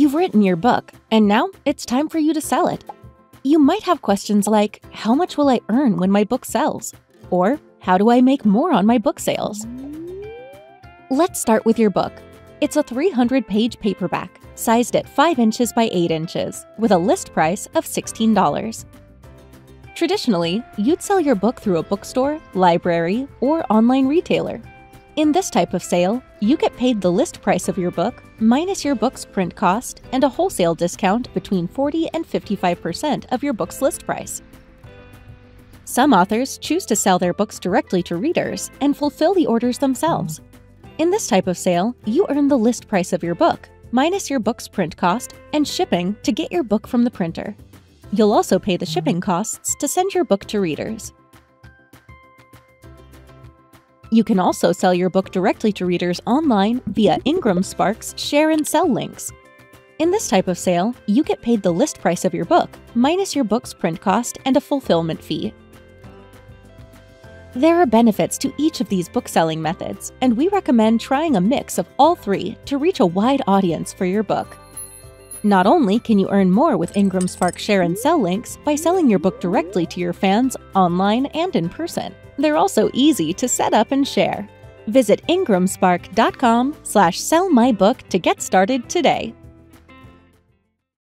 You've written your book, and now it's time for you to sell it. You might have questions like, how much will I earn when my book sells? Or, how do I make more on my book sales? Let's start with your book. It's a 300-page paperback, sized at 5 inches by 8 inches, with a list price of $16. Traditionally, you'd sell your book through a bookstore, library, or online retailer. In this type of sale, you get paid the list price of your book minus your book's print cost and a wholesale discount between 40 and 55% of your book's list price. Some authors choose to sell their books directly to readers and fulfill the orders themselves. In this type of sale, you earn the list price of your book minus your book's print cost and shipping to get your book from the printer. You'll also pay the shipping costs to send your book to readers. You can also sell your book directly to readers online via IngramSpark's Share and Sell links. In this type of sale, you get paid the list price of your book, minus your book's print cost and a fulfillment fee. There are benefits to each of these book selling methods, and we recommend trying a mix of all three to reach a wide audience for your book. Not only can you earn more with IngramSpark Share and Sell links by selling your book directly to your fans online and in person, they're also easy to set up and share. Visit IngramSpark.com/sellmybook to get started today.